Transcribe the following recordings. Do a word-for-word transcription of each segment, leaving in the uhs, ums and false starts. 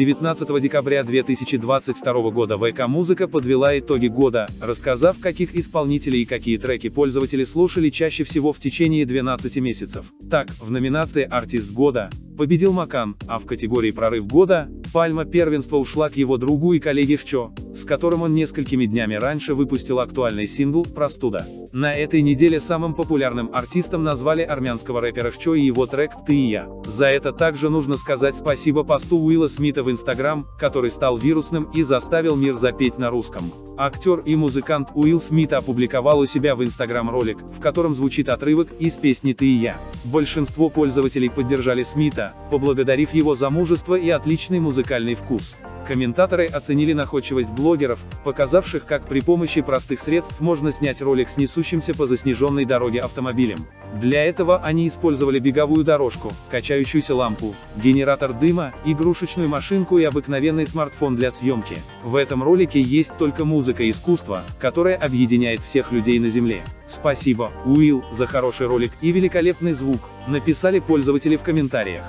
девятнадцатого декабря две тысячи двадцать второго года вэ ка «Музыка» подвела итоги года, рассказав, каких исполнителей и какие треки пользователи слушали чаще всего в течение двенадцати месяцев. Так, в номинации «Артист года» победил Макан, а в категории «Прорыв года» пальма первенства ушла к его другу и коллеге Хчо, с которым он несколькими днями раньше выпустил актуальный сингл «Простуда». На этой неделе самым популярным артистом назвали армянского рэпера Хчо и его трек «Ты и я». За это также нужно сказать спасибо посту Уилла Смита в Инстаграм, который стал вирусным и заставил мир запеть на русском. Актер и музыкант Уилл Смит опубликовал у себя в Инстаграм ролик, в котором звучит отрывок из песни «Ты и я». Большинство пользователей поддержали Смита, поблагодарив его за мужество и отличный музыкальный вкус. Комментаторы оценили находчивость блогеров, показавших, как при помощи простых средств можно снять ролик с несущимся по заснеженной дороге автомобилем. Для этого они использовали беговую дорожку, качающуюся лампу, генератор дыма, игрушечную машинку и обыкновенный смартфон для съемки. В этом ролике есть только музыка и искусство, которое объединяет всех людей на Земле. Спасибо, Уилл, за хороший ролик и великолепный звук, написали пользователи в комментариях.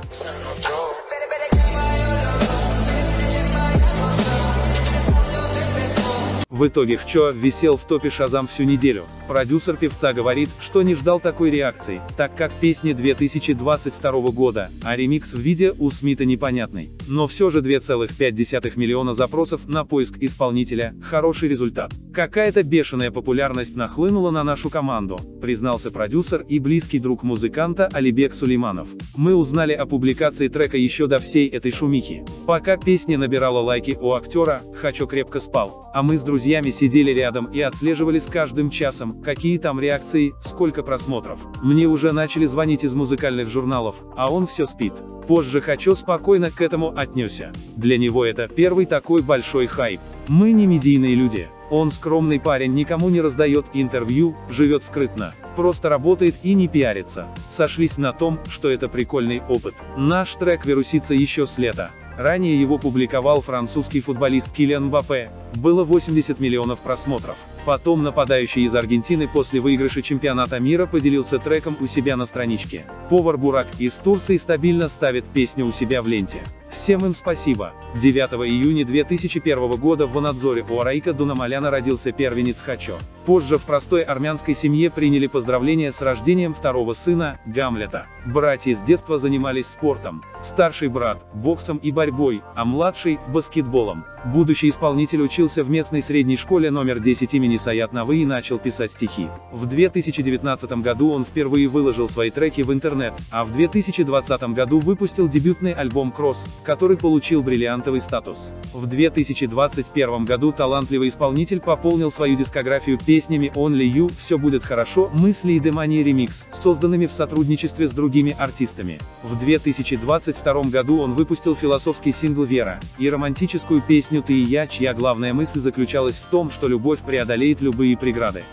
В итоге Хчо висел в топе Шазам всю неделю. Продюсер певца говорит, что не ждал такой реакции, так как песни две тысячи двадцать второго года, а ремикс в виде у Смита непонятный. Но все же две целых пять десятых миллиона запросов на поиск исполнителя – хороший результат. «Какая-то бешеная популярность нахлынула на нашу команду», признался продюсер и близкий друг музыканта Алибек Сулейманов. «Мы узнали о публикации трека еще до всей этой шумихи. Пока песня набирала лайки у актера, Хчо крепко спал, а мы с друзьями сидели рядом и отслеживали с каждым часом, какие там реакции, сколько просмотров. Мне уже начали звонить из музыкальных журналов, а он все спит». Позже Хчо спокойно к этому отнесся. «Для него это первый такой большой хайп. Мы не медийные люди. Он скромный парень, никому не раздает интервью, живет скрытно, просто работает и не пиарится. Сошлись на том, что это прикольный опыт. Наш трек вирусится еще с лета». Ранее его публиковал французский футболист Килиан Мбаппе. Было восемьдесят миллионов просмотров. Потом нападающий из Аргентины после выигрыша чемпионата мира поделился треком у себя на страничке. Повар Бурак из Турции стабильно ставит песню у себя в ленте. Всем им спасибо. девятого июня две тысячи первого года в Ванадзоре у Араика Дунамаляна родился первенец Хчо. Позже в простой армянской семье приняли поздравления с рождением второго сына, Гамлета. Братья с детства занимались спортом. Старший брат – боксом и борьбой, а младший – баскетболом. Будущий исполнитель учился в местной средней школе номер десять имени Саят Навы и начал писать стихи. В две тысячи девятнадцатом году он впервые выложил свои треки в интернет, а в две тысячи двадцатом году выпустил дебютный альбом «Кросс», который получил бриллиантовый статус. В две тысячи двадцать первом году талантливый исполнитель пополнил свою дискографию песнями «Only You», «Все будет хорошо», «Мысли» и «Демония Ремикс», созданными в сотрудничестве с другими артистами. В две тысячи двадцать втором году он выпустил философский сингл «Вера» и романтическую песню «Ты и я», чья главная мысль заключалась в том, что любовь преодолеет любые преграды.